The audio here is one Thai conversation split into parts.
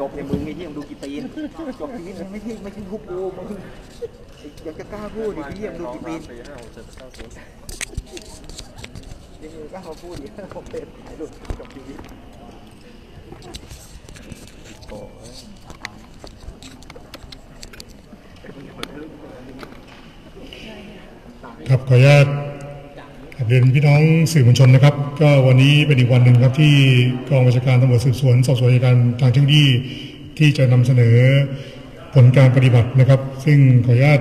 จบในมือไอ้ที่มึงดูกี่ปีนจบชีวิตมันไม่ใช่ทุกกูมึงอยากจะกล้าพูดดิพี่มึงดูกี่ปีนยังกล้าพูดดิผมเป็นหลุดจบชีวิตโอ้ยครับขออนุญาตเรียนพี่น้องสื่อมวลชนนะครับก็วันนี้เป็นอีกวันหนึ่งครับที่กองบัญชาการตำรวจสืบสวนสอบสวนการทางเทคโนโลยีที่จะนำเสนอผลการปฏิบัตินะครับซึ่งขออนุญาต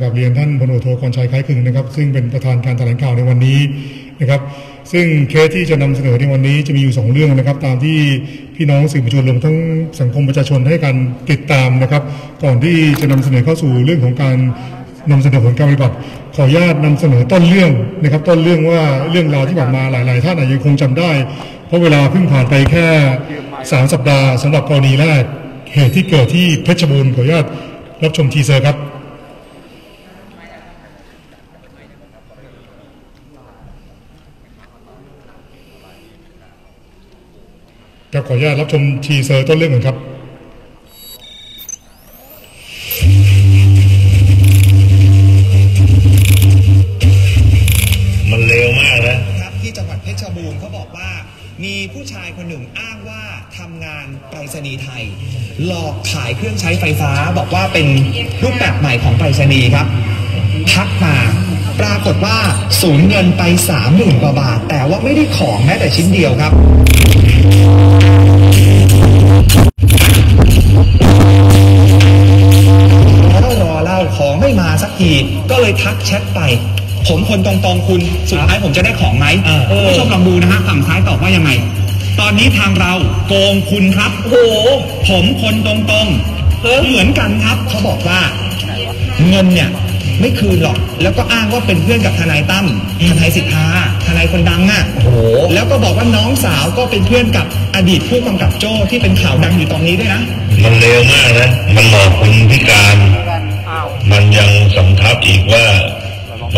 กราบเรียนท่านพลโทกรชัยคล้ายคลึงนะครับซึ่งเป็นประธานการแถลงข่าวในวันนี้นะครับซึ่งเคสที่จะนำเสนอในวันนี้จะมีอยู่2เรื่องนะครับตามที่พี่น้องสื่อมวลชนรวมทั้งสังคมประชาชนให้การติดตามนะครับก่อนที่จะนำเสนอเข้าสู่เรื่องของการนำเสนอผลการปฏิบัติขออนุญาตนำเสนอต้นเรื่องนะครับต้นเรื่องว่าเรื่องราวที่ผ่านมาหลายๆท่านอาจจะคงจำได้เพราะเวลาเพิ่งผ่านไปแค่3สัปดาห์สำหรับกรณีแรกเหตุที่เกิดที่เพชรบูรณ์ขออนุญาตรับชมทีเซอร์ครับขออนุญาตรับชมทีเซอร์ต้นเรื่องก่อนครับมีผู้ชายคนหนึ่งอ้างว่าทำงานไปรษณีย์ไทยหลอกขายเครื่องใช้ไฟฟ้าบอกว่าเป็นรูปแบบใหม่ของไปรษณีย์ครับทักมาปรากฏว่าสูญเงินไป 30,000 กว่าบาทแต่ว่าไม่ได้ของแม้แต่ชิ้นเดียวครับแล้วรอเล่าของไม่มาสักทีก็เลยทักแชทไปผมคนตรงๆคุณสุดท้ายผมจะได้ของไหมผู้ชมลองดูนะฮะฝั่งซ้ายตอบว่ายังไงตอนนี้ทางเราโกงคุณครับโอ้ผมคนตรงๆเหมือนกันครับเขาบอกว่าเงินเนี่ยไม่คืนหรอกแล้วก็อ้างว่าเป็นเพื่อนกับทนายตั้มทนายสิทธาทนายคนดังอ่ะโอ้แล้วก็บอกว่าน้องสาวก็เป็นเพื่อนกับอดีตผู้กำกับโจ้ที่เป็นข่าวดังอยู่ตอนนี้ด้วยนะมันเลวมากนะมันหลอกคนพิการมันยังสำทับอีกว่า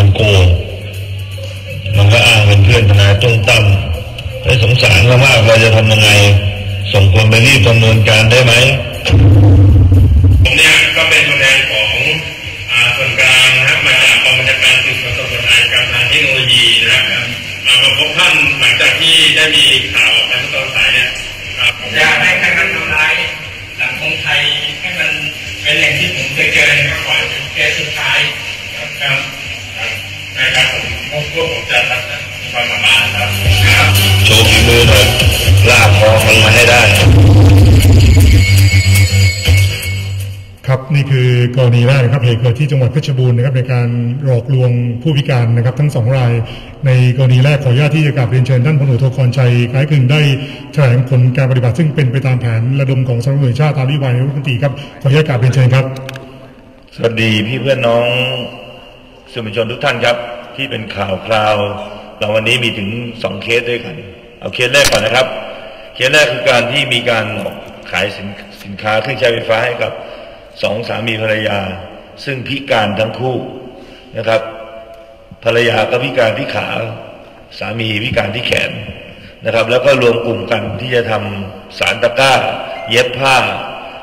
มันโกงมันก็อ้างเป็นเพื่อนทนายต้นตั้มได้สงสารมากเราจะทำยังไงส่งคนไปรีบดำเนินการได้ไหมตรงนี้ก็เป็นตัวแทนของส่วนกลางนะครับมาจากกองบัญชาการสืบสวนสอบสวนการทางเทคโนโลยีนะครับมาพบท่านหลังจากที่ได้มีข่าวการตอนสายเนี่ยอยากให้การทำร้ายสังคมไทยให้มันเป็นอย่างที่ผมเคยเจอในก่อนเคสสุดท้ายครับนะครับผมพวกผมจะทำความประมาณครับโชว์มือหน่อยลากคอมันมาให้ได้ครับนี่คือกรณีแรกนะครับเหตุเกิดที่จังหวัดเพชรบูรณ์นะครับในการหลอกลวงผู้พิการนะครับทั้ง2รายในกรณีแรกขออนุญาตที่จะกราบเรียนเชิญท่านพลโทกรชัยคล้ายคลึงได้แถลงผลการปฏิบัติซึ่งเป็นไปตามแผนระดมของสำนักงานตำรวจแห่งชาติตามนโยบายนายกรัฐมนตรีครับขออนุญาตกราบเรียนเชิญครับสวัสดีพี่เพื่อนน้องสื่อมวลชนทุกท่านครับที่เป็นข่าวคราวเราวันนี้มีถึง2เคสด้วยกันเอาเคสแรกก่อนนะครับเคสแรกคือการที่มีการขายสินค้าเครื่องใช้ไฟฟ้าให้กับ2สามีภรรยาซึ่งพิการทั้งคู่นะครับภรรยาก็พิการที่ขาสามีพิการที่แขนนะครับแล้วก็รวมกลุ่มกันที่จะทำสารตะกร้าเย็บผ้า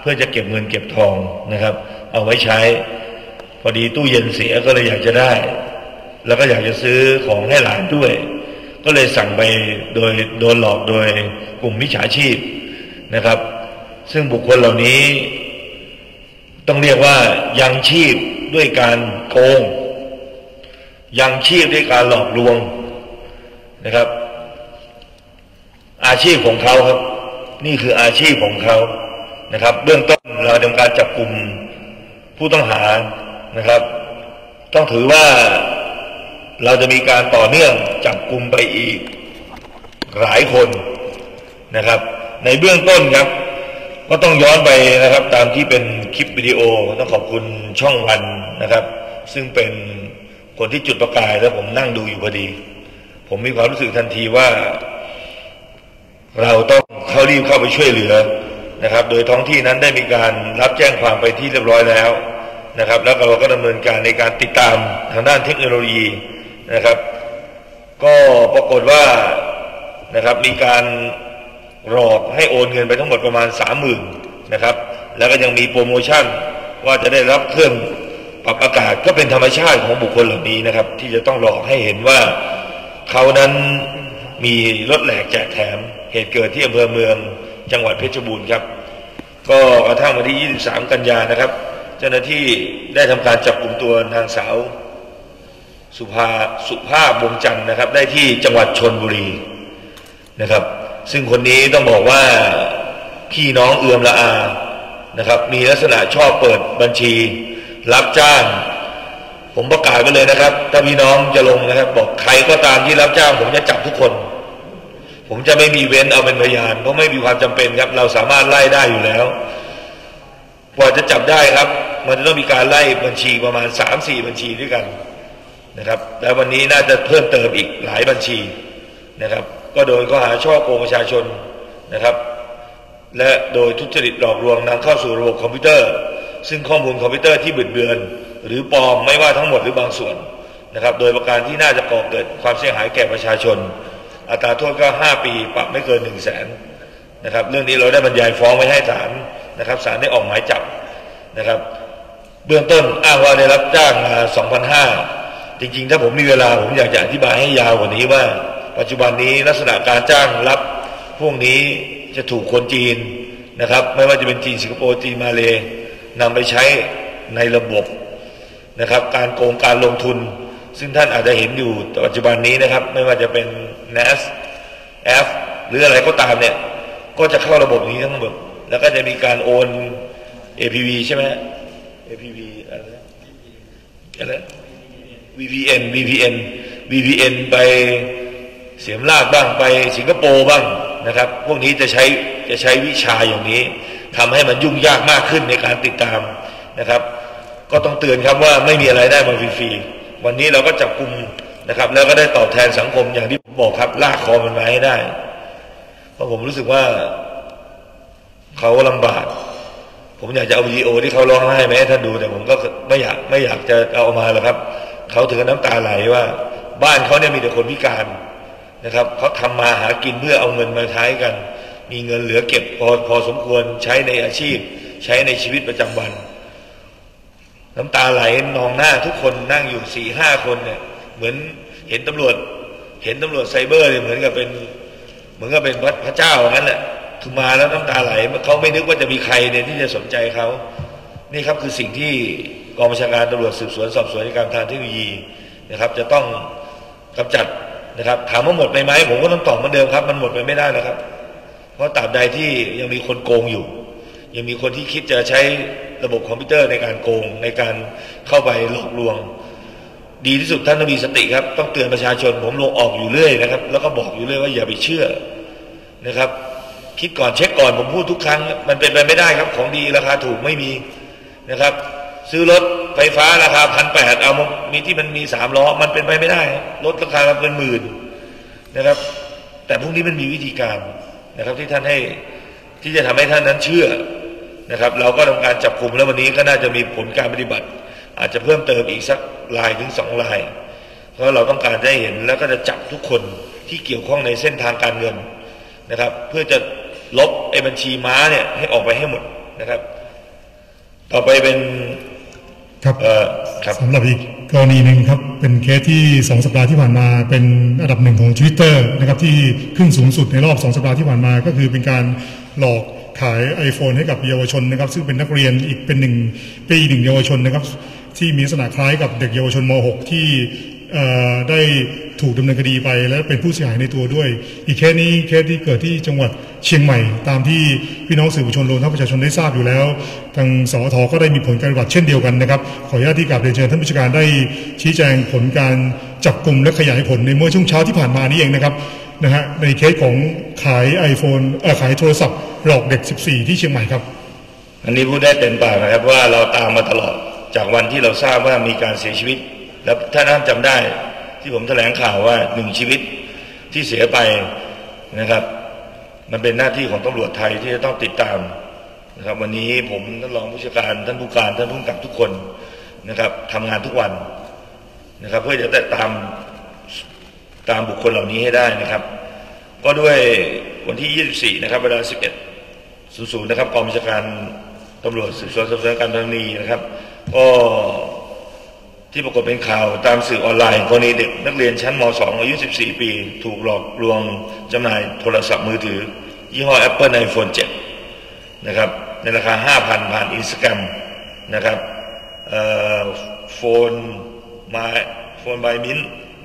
เพื่อจะเก็บเงินเก็บทองนะครับเอาไว้ใช้พอดีตู้เย็นเสียก็เลยอยากจะได้แล้วก็อยากจะซื้อของให้หลานด้วยก็เลยสั่งไปโดยโดนหลอกโดยกลุ่มมิจฉาชีพนะครับซึ่งบุคคลเหล่านี้ต้องเรียกว่ายังชีพด้วยการโกงยังชีพด้วยการหลอกลวงนะครับอาชีพของเขาครับนี่คืออาชีพของเขานะครับเบื้องต้นเราทำการจับกลุ่มผู้ต้องหานะครับต้องถือว่าเราจะมีการต่อเนื่องจับกลุ่มไปอีกหลายคนนะครับในเบื้องต้นครับก็ต้องย้อนไปนะครับตามที่เป็นคลิปวิดีโอต้องขอบคุณช่องวันนะครับซึ่งเป็นคนที่จุดประกายแล้วผมนั่งดูอยู่พอดีผมมีความรู้สึกทันทีว่าเราต้องรีบเข้าไปช่วยเหลือนะครับโดยท้องที่นั้นได้มีการรับแจ้งความไปที่เรียบร้อยแล้วนะครับแล้วเราก็ดำเนินการในการติดตามทางด้านเทคโนโลยีนะครับก็ปรากฏว่านะครับมีการหลอกให้โอนเงินไปทั้งหมดประมาณ 30,000 นะครับแล้วก็ยังมีโปรโมชั่นว่าจะได้รับเครื่องปรับอากาศก็เป็นธรรมชาติของบุคคลเหล่านี้นะครับที่จะต้องหลอกให้เห็นว่าเขานั้นมีรถแหลกแจกแถมเหตุเกิดที่อำเภอเมืองจังหวัดเพชรบูรณ์ครับก็กระทั่งวันที่23กันยานะครับเจ้าหน้าที่ได้ทำการจับกลุ่มตัวนางสาวสุภาพวงจันทร์นะครับได้ที่จังหวัดชลบุรีนะครับซึ่งคนนี้ต้องบอกว่าพี่น้องเอือมละอานะครับมีลักษณะชอบเปิดบัญชีรับจ้างผมประกาศไปเลยนะครับถ้าพี่น้องจะลงนะครับบอกใครก็ตามที่รับจ้างผมจะจับทุกคนผมจะไม่มีเว้นเอาเป็นพยานเพราะไม่มีความจำเป็นครับเราสามารถไล่ได้อยู่แล้วกว่าจะจับได้ครับมันจะต้องมีการไล่บัญชีประมาณ 3-4 บัญชีด้วยกันนะครับแต่วันนี้น่าจะเพิ่มเติมอีกหลายบัญชีนะครับก็โดยข้อหาช่อโกงประชาชนนะครับและโดยทุจริตหลอกลวงนำเข้าสู่ระบบคอมพิวเตอร์ซึ่งข้อมูลคอมพิวเตอร์ที่บิดเบือนหรือปลอมไม่ว่าทั้งหมดหรือบางส่วนนะครับโดยประการที่น่าจะก่อเกิดความเสียหายแก่ประชาชนอัตราโทษก็5 ปีปรับไม่เกิน 100,000 นะครับเรื่องนี้เราได้บรรยายฟ้องไว้ให้ศาลนะครับศาลได้ออกหมายจับนะครับเบื้องต้นอ้างว่าได้รับจ้างมา 2,500 จริงๆถ้าผมมีเวลาผมอยากจะอธิบายให้ยาวกว่านี้ว่าปัจจุบันนี้ลักษณะการจ้างรับพวกนี้จะถูกคนจีนนะครับไม่ว่าจะเป็นจีนสิงคโปร์จีนมาเลย์นำไปใช้ในระบบนะครับการโกงการลงทุนซึ่งท่านอาจจะเห็นอยู่ปัจจุบันนี้นะครับไม่ว่าจะเป็น NASF หรืออะไรก็ตามเนี่ยก็จะเข้าระบบนี้ทั้งหมดแล้วก็จะมีการโอน APV ใช่ไหม APV อะไร VPN ไปเสียมราชบ้างไปสิงคโปร์บ้างนะครับพวกนี้จะใช้วิชาอย่างนี้ทำให้มันยุ่งยากมากขึ้นในการติดตามนะครับก็ต้องเตือนครับว่าไม่มีอะไรได้มาฟรีๆวันนี้เราก็จับกลุ่มนะครับแล้วก็ได้ตอบแทนสังคมอย่างที่ผมบอกครับลากคอมันมาให้ได้เพราะผมรู้สึกว่าเขาลำบากผมอยากจะเอาวิดีโอที่เขาร้องไห้มาให้ท่านดูแต่ผมก็ไม่อยากจะเอามาหรอกครับเขาถึงน้ำตาไหลว่าบ้านเขาเนี่ยมีแต่คนพิการนะครับเขาทำมาหากินเพื่อเอาเงินมาใช้กันมีเงินเหลือเก็บพอสมควรใช้ในอาชีพใช้ในชีวิตประจำวันน้ำตาไหลนองหน้าทุกคนนั่งอยู่4-5 คนเนี่ยเหมือนเห็นตำรวจไซเบอร์เนี่ยเหมือนกับเป็นพระเจ้าอย่างนั้นแหละคือมาแล้วน้ำตาไหลเขาไม่นึกว่าจะมีใครเนี่ยที่จะสนใจเขานี่ครับคือสิ่งที่กองบัญชาการตำรวจสืบสวนสอบสวนในการทางเทคโนโลยีนะครับจะต้องกำจัดนะครับถามว่าหมดไปไหมผมก็ต้องตอบเหมือนเดิมครับมันหมดไปไม่ได้นะครับเพราะตราบใดที่ยังมีคนโกงอยู่ยังมีคนที่คิดจะใช้ระบบคอมพิวเตอร์ในการโกงในการเข้าไปหลอกลวงดีที่สุดท่านต้องมีสติครับต้องเตือนประชาชนผมลงออกอยู่เรื่อยนะครับแล้วก็บอกอยู่เรื่อยว่าอย่าไปเชื่อนะครับคิดก่อนเช็คก่อนผมพูดทุกครั้งมันเป็นไปไม่ได้ครับของดีราคาถูกไม่มีนะครับซื้อรถไฟฟ้าราคา1,800เอามีที่มันมี3 ล้อมันเป็นไปไม่ได้รถราคาเป็น10,000นะครับแต่พวกนี้มันมีวิธีการนะครับที่ท่านให้ที่จะทำให้ท่านนั้นเชื่อนะครับเราก็ทำการจับกลุ่มแล้ววันนี้ก็น่าจะมีผลการปฏิบัติอาจจะเพิ่มเติมอีกสัก1-2 รายเพราะเราต้องการได้เห็นแล้วก็จะจับทุกคนที่เกี่ยวข้องในเส้นทางการเงินนะครับเพื่อจะลบไอ้บัญชีม้าเนี่ยให้ออกไปให้หมดนะครับต่อไปเป็นครับสำหรับอีกกรณีหนึ่งครับเป็นเคสที่2 สัปดาห์ที่ผ่านมาเป็นอันดับ1ของ Twitter นะครับที่ขึ้นสูงสุดในรอบ2 สัปดาห์ที่ผ่านมาก็คือเป็นการหลอกขาย iPhone ให้กับเยาวชนนะครับซึ่งเป็นนักเรียนอีกเป็น1 ปี 1เยาวชนนะครับที่มีลักษณะคล้ายกับเด็กเยาวชนม .6 ที่ได้ถูกดำเนินคดีไปและเป็นผู้เสียหายในตัวด้วยอีกเคสที่เกิดที่จังหวัดเชียงใหม่ตามที่พี่น้องสื่อมวลชนรวมทั้งประชาชนได้ทราบอยู่แล้วทางสวทก็ได้มีผลการปฏิบัติเช่นเดียวกันนะครับขออนุญาตที่กราบเรียนเชิญท่านผู้จัดการได้ชี้แจงผลการจับกลุ่มและขยายผลในเมื่อช่วงเช้าที่ผ่านมานี้เองนะครับในเคสของขาย iPhone ขายโทรศัพท์หลอกเด็ก14ที่เชียงใหม่ครับอันนี้พูดได้เต็มปากนะครับว่าเราตามมาตลอดจากวันที่เราทราบว่ามีการเสียชีวิตและถ้าท่านจำได้ที่ผมแถลงข่าวว่า1 ชีวิตที่เสียไปนะครับมันเป็นหน้าที่ของตำรวจไทยที่จะต้องติดตามนะครับวันนี้ผมท่านรองผู้การท่านผู้การท่านผู้กำกับทุกคนนะครับทำงานทุกวันนะครับเพื่อจะตามบุคคลเหล่านี้ให้ได้นะครับก็ด้วยวันที่24นะครับเวลา 11 00นะครับกองบัญชาการตำรวจสืบสวนสอบสวนการทางนี้นะครับก็ที่ปรากฏเป็นข่าวตามสื่อออนไลน์กรณีเด็กนักเรียนชั้นม.2 อายุ14 ปีถูกหลอกลวงจำหน่ายโทรศัพท์มือถือยี่ห้อ Apple iPhone 7 นะครับในราคา 5,000 ผ่าน Instagram นะครับโฟนบายมิ้น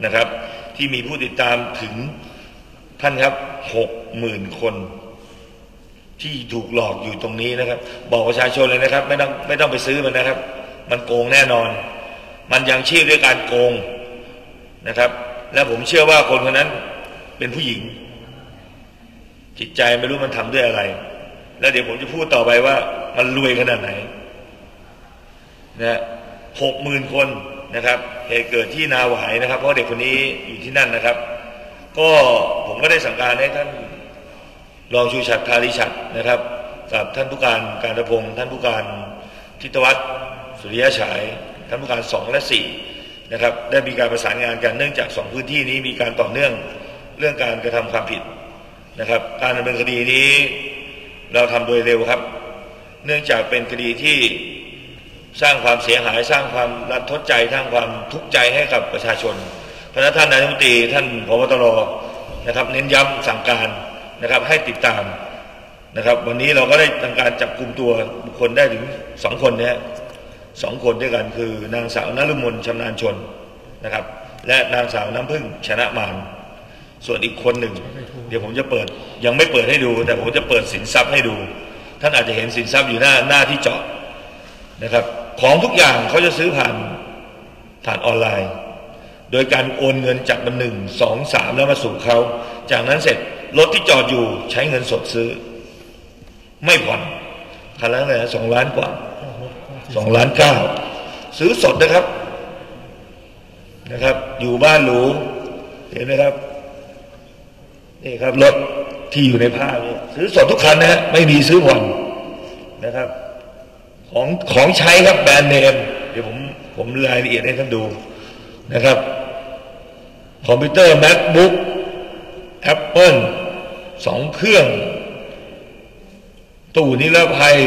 นะครับที่มีผู้ติดตามถึงท่านครับ 60,000 คนที่ถูกหลอกอยู่ตรงนี้นะครับบอกประชาชนเลยนะครับไม่ต้องไปซื้อมันนะครับมันโกงแน่นอนมันยังชีพด้วยการโกงนะครับและผมเชื่อว่าคนคนนั้นเป็นผู้หญิงจิตใจไม่รู้มันทำด้วยอะไรแล้วเดี๋ยวผมจะพูดต่อไปว่ามันรวยขนาดไหนนะ60,000คนนะครับเหตุเกิดที่นาหวายนะครับเพราะเด็กคนนี้อยู่ที่นั่นนะครับก็ผมก็ได้สั่งการให้ท่านรองชูชัดทาริชัดนะครับกับท่านผู้การการณพงศ์ท่านผู้การทิตวัฒน์สุริยะฉายท่านผู้การ2 และ 4นะครับได้มีการประสานงานกันเนื่องจาก2พื้นที่นี้มีการต่อเนื่องเรื่องการกระทำความผิดนะครับการดำเนินคดีนี้เราทำโดยเร็วครับเนื่องจากเป็นคดีที่สร้างความเสียหายสร้างความรันทดใจสร้างความทุกข์ใจให้กับประชาชนเพราะนั้นท่านนายกรัฐมนตรีท่านผบ.ตร.นะครับเน้นย้ำสั่งการนะครับให้ติดตามนะครับวันนี้เราก็ได้ทำการจับกลุ่มตัวบุคคลได้ถึง2คนนะฮะ2คนด้วยกันคือนางสาวนฤมลชำนาญชนนะครับและนางสาวน้ำพึ่งชนะมารส่วนอีกคนหนึ่งเดี๋ยวผมจะเปิดยังไม่เปิดให้ดูแต่ผมจะเปิดสินทรัพย์ให้ดูท่านอาจจะเห็นสินทรัพย์อยู่หน้าที่เจาะนะครับของทุกอย่างเขาจะซื้อผ่านออนไลน์โดยการโอนเงินจากบัญชี 1, 2, 3แล้วมาสู่เขาจากนั้นเสร็จรถที่จอดอยู่ใช้เงินสดซื้อไม่ผ่อนคันละอะไรนะ2 ล้านกว่า2.9 ล้านซื้อสดนะครับอยู่บ้านหรูเห็นไหมครับนี่ครับรถที่อยู่ในภาพเนี่ยซื้อสดทุกคันนะฮะไม่มีซื้อผ่อนนะครับของใช้ครับแบรนด์เนมเดี๋ยวผมรายละเอียดให้ท่านดูนะครับคอมพิวเตอร์ MacBook Apple 2 เครื่องตู้นิรภัย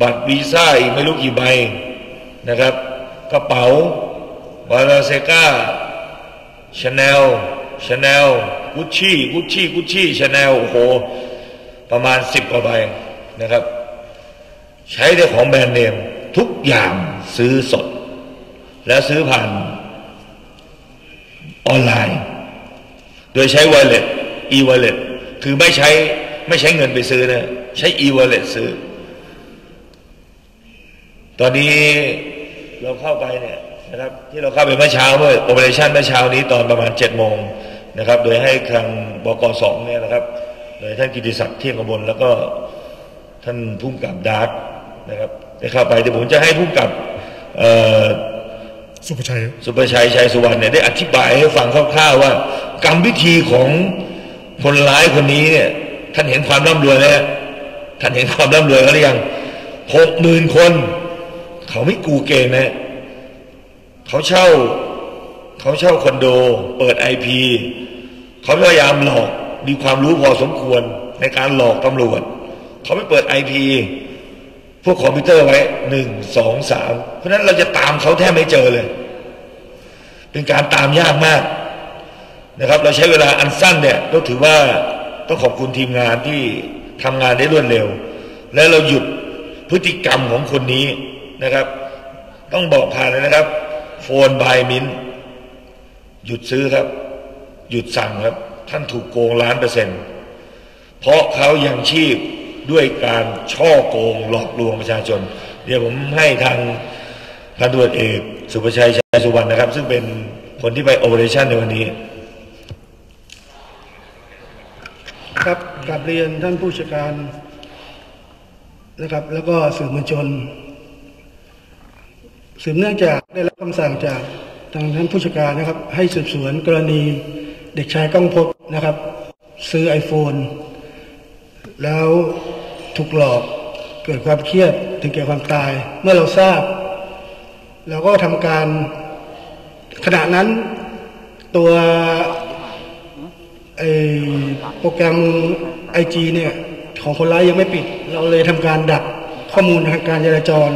บัตรวีซ่าอีกไม่รู้กี่ใบนะครับกระเป๋าบาลาเซกาชาแนลกุชชี่ชาแนลโอ้โหประมาณ10 กว่าใบนะครับใช้ได้ของแบรนด์เนมทุกอย่างซื้อสดและซื้อผ่านออนไลน์โดยใช้ wallet e-wallet คือไม่ใช้เงินไปซื้อนะใช้ e-wallet ซื้อตอนนี้เราเข้าไปเนี่ยนะครับที่เราเข้าไปเมื่อเช้าด้วยโอเปอเรชั่นเมื่อเช้านี้ตอนประมาณ7 โมงนะครับโดยให้ทางบก.2เนี่ยนะครับโดยท่านกิติศักดิ์เที่ยงกมลแล้วก็ท่านผู้กำกับดาร์กนะครับได้เข้าไปเดี๋ยวผมจะให้ผู้กำกับสุภชัยชัยสุวรรณเนี่ยได้อธิบายให้ฟังคร่าวๆว่ากรรมวิธีของคนร้ายคนนี้เนี่ยท่านเห็นความร่ำรวยแล้วท่านเห็นความร่ำรวยเขาหรือยัง60,000 คนเขาไม่กูเกงนะเขาเช่าคอนโดเปิด IP เขาพยายามหลอกมีความรู้พอสมควรในการหลอกตำรวจเขาไม่เปิด IP พวกคอมพิวเตอร์ไว้1, 2, 3เพราะนั้นเราจะตามเขาแทบไม่เจอเลยเป็นการตามยากมากนะครับเราใช้เวลาอันสั้นเนี่ยก็ถือว่าต้องขอบคุณทีมงานที่ทำงานได้รวดเร็วและเราหยุดพฤติกรรมของคนนี้นะครับต้องบอกผ่านเลยนะครับโฟนบายมิ้นหยุดซื้อครับหยุดสั่งครับท่านถูกโกง1,000,000%เพราะเขายังชีพด้วยการช่อโกงหลอกลวงประชาชนเดี๋ยวผมให้ทางพันตำรวจเอกสุภชัยชัยสุวรรณนะครับซึ่งเป็นคนที่ไปโอเปอเรชั่นในวันนี้ครับกราบเรียนท่านผู้จัดการนะครับแล้วก็สื่อมวลชนสืบเนื่องจากได้รับคำสั่งจากทางท่านผู้จัดการนะครับให้สืบสวนกรณีเด็กชายก้องพจน์นะครับซื้อ iPhone แล้วถูกหลอกเกิดความเครียดถึงแก่ความตายเมื่อเราทราบเราก็ทำการขณะนั้นตัวโปรแกรม IG เนี่ยของคนร้ายยังไม่ปิดเราเลยทำการดักข้อมูลทางการจราจร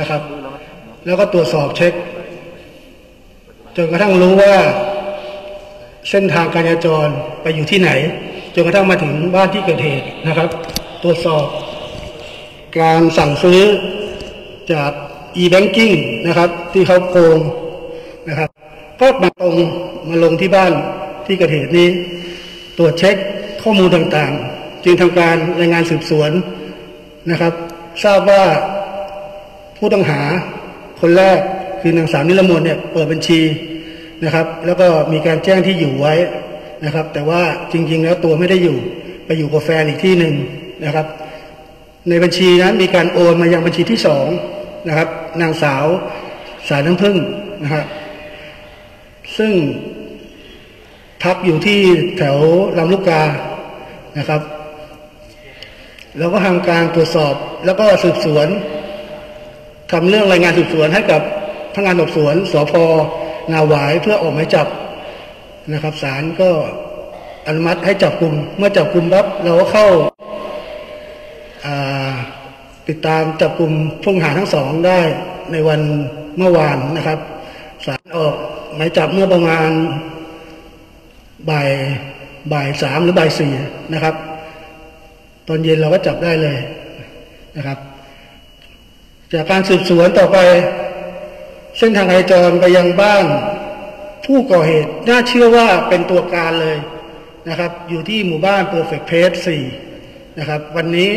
นะครับแล้วก็ตรวจสอบเช็คจนกระทั่งรู้ว่าเส้นทางการจราจรไปอยู่ที่ไหนจนกระทั่งมาถึงบ้านที่เกิดเหตุนะครับตรวจสอบการสั่งซื้อจาก e-banking นะครับที่เขาโกงนะครับก็มาตรงมาลงที่บ้านที่เกิดเหตุนี้ตรวจเช็คข้อมูลต่างๆจึงทำการรายงานสืบสวนนะครับทราบว่าผู้ต้องหาคนแรกคือนางสาวนิรมนต์เนี่ยเปิดบัญชีนะครับแล้วก็มีการแจ้งที่อยู่ไว้นะครับแต่ว่าจริงๆแล้วตัวไม่ได้อยู่ไปอยู่กับแฟนอีกที่หนึ่งนะครับในบัญชีนั้นมีการโอนมายังบัญชีที่2นะครับนางสาวสายน้ำผึ้งนะครับซึ่งทับอยู่ที่แถวลำลูกกานะครับแล้วก็ทางการตรวจสอบแล้วก็สืบสวนทำเรื่องรายงานสืบสวนให้กับพนักงานสอบสวนสภ.นาหวายเพื่อออกหมายจับนะครับศาลก็อนุมัติให้จับกุมเมื่อจับกุมปั๊บเราก็เข้าติดตามจับกุมผู้ต้องหาทั้งสองได้ในวันเมื่อวานนะครับศาลออกหมายจับเมื่อประมาณบ่าย 3หรือบ่าย 4นะครับตอนเย็นเราก็จับได้เลยนะครับจากการสืบสวนต่อไปเส้นทางการจราจรไปยังบ้านผู้ก่อเหตุน่าเชื่อว่าเป็นตัวการเลยนะครับอยู่ที่หมู่บ้าน Perfect Place 4นะครับวันนี้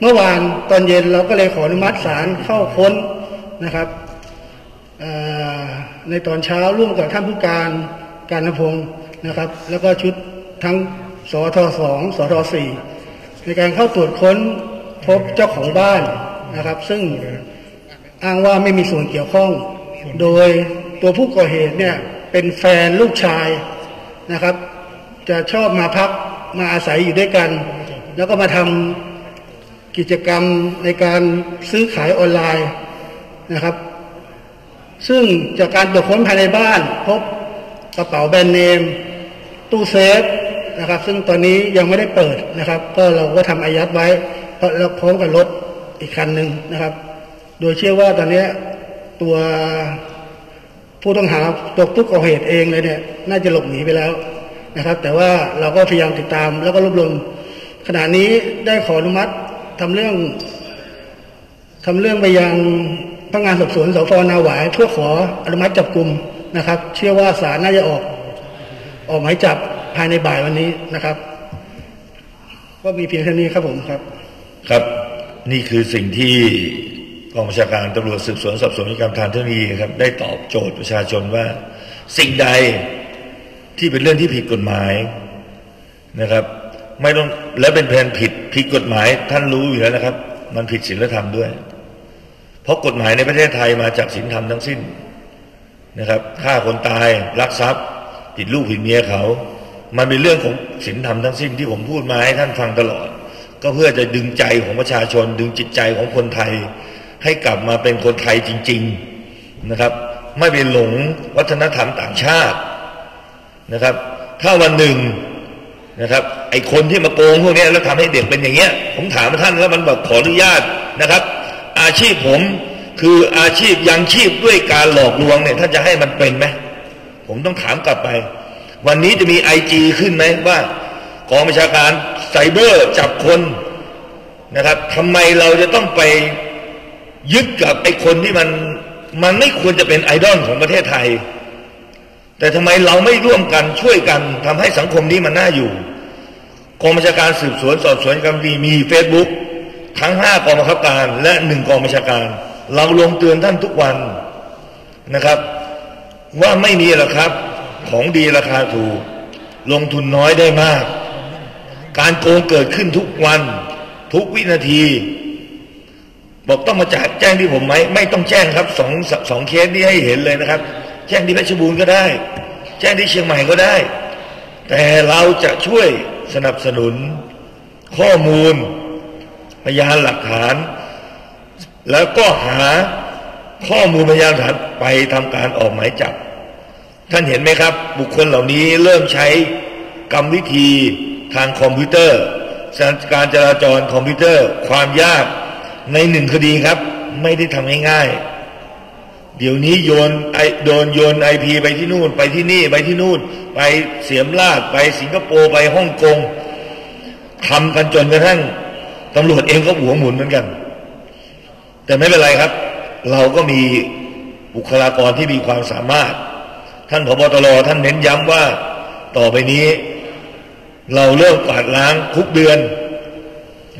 เมื่อวานตอนเย็นเราก็เลยขออนุมัติศาลเข้าค้นนะครับในตอนเช้าร่วมกับท่านผู้การกาญจนพงศ์นะครับแล้วก็ชุดทั้งสท2 สท4ในการเข้าตรวจค้นพบเจ้าของบ้านนะครับซึ่งอ้างว่าไม่มีส่วนเกี่ยวข้องโดยตัวผู้ก่อเหตุเนี่ยเป็นแฟนลูกชายนะครับจะชอบมาพักมาอาศัยอยู่ด้วยกันแล้วก็มาทำกิจกรรมในการซื้อขายออนไลน์นะครับซึ่งจากการตรวจค้นภายในบ้านพบกระเป๋าแบรนด์เนมตู้เซฟนะครับซึ่งตอนนี้ยังไม่ได้เปิดนะครับก็เราก็ทำอายัดไว้แล้วพร้อมกับรถอีกคันหนึ่งนะครับโดยเชื่อว่าตอนนี้ตัวผู้ต้องหาตัวผู้ก่อเหตุเองเลยเนี่ยน่าจะหลบหนีไปแล้วนะครับแต่ว่าเราก็พยายามติดตามแล้วก็รวบรวมขณะนี้ได้ขออนุมัติทำเรื่องไปยังพนักงานสอบสวนสภ.นาหวายเพื่อขออนุมัติจับกุมนะครับเชื่อว่าศาลน่าจะออกหมายจับภายในบ่ายวันนี้นะครับก็มีเพียงเท่านี้ครับผมครับครับนี่คือสิ่งที่กองบัญชาการตำรวจสืบสวนสอบสวนการทางเทคโนโลยีครับได้ตอบโจทย์ประชาชนว่าสิ่งใดที่เป็นเรื่องที่ผิดกฎหมายนะครับไม่ต้องและเป็นแผนผิดกฎหมายท่านรู้อยู่แล้วนะครับมันผิดศีลธรรมด้วยเพราะกฎหมายในประเทศไทยมาจากศีลธรรมทั้งสิ้นนะครับฆ่าคนตายลักทรัพย์ผิดลูกผิดเมียเขามันเป็นเรื่องของศีลธรรมทั้งสิ้นที่ผมพูดมาให้ท่านฟังตลอดก็เพื่อจะดึงใจของประชาชนดึงจิตใจของคนไทยให้กลับมาเป็นคนไทยจริงๆนะครับไม่ไปหลงวัฒนธรรมต่างชาตินะครับถ้าวันหนึ่งนะครับไอ้คนที่มาโกงพวกนี้แล้วทำให้เด็กเป็นอย่างเงี้ยผมถามท่านแล้วมันบอกขออนุญาตนะครับอาชีพผมคืออาชีพยังชีพด้วยการหลอกลวงเนี่ยท่านจะให้มันเป็นไหมผมต้องถามกลับไปวันนี้จะมี IG ขึ้นไหมว่ากองบัญชาการไซเบอร์จับคนนะครับทำไมเราจะต้องไปยึดกับไอ้คนที่มันไม่ควรจะเป็นไอดอลของประเทศไทยแต่ทำไมเราไม่ร่วมกันช่วยกันทำให้สังคมนี้มันน่าอยู่กองบัญชาการสืบสวนสอบสวนการดีมีเฟซบุ๊กทั้ง5กองบังคับการและ1กองบัญชาการเราลงเตือนท่านทุกวันนะครับว่าไม่มีหรอกครับของดีราคาถูกลงทุนน้อยได้มากการโกงเกิดขึ้นทุกวันทุกวินาทีบอกต้องมาจัดแจ้งที่ผมไหมไม่ต้องแจ้งครับสองเคสนี่ให้เห็นเลยนะครับแจ้งที่เพชรบูรณ์ก็ได้แจ้งที่เชียงใหม่ก็ได้แต่เราจะช่วยสนับสนุนข้อมูลพยานหลักฐานแล้วก็หาข้อมูลพยานหลักฐานไปทำการออกหมายจับท่านเห็นไหมครับบุคคลเหล่านี้เริ่มใช้กรรมวิธีทางคอมพิวเตอร์ การจราจรคอมพิวเตอร์ความยากในหนึ่งคดีครับไม่ได้ทำง่ายๆเดี๋ยวนี้โยนไอพีไปที่นู่นไปที่นี่ไปที่นู่นไปเสียมราชไปสิงคโปร์ไปฮ่องกงทำกันจนกระทั่งตำรวจเองก็หัวหมุนเหมือนกันแต่ไม่เป็นไรครับเราก็มีบุคลากรที่มีความสามารถท่านผบ.ตร.ท่านเน้นย้ำว่าต่อไปนี้เราเริ่มกวาดล้างทุกเดือน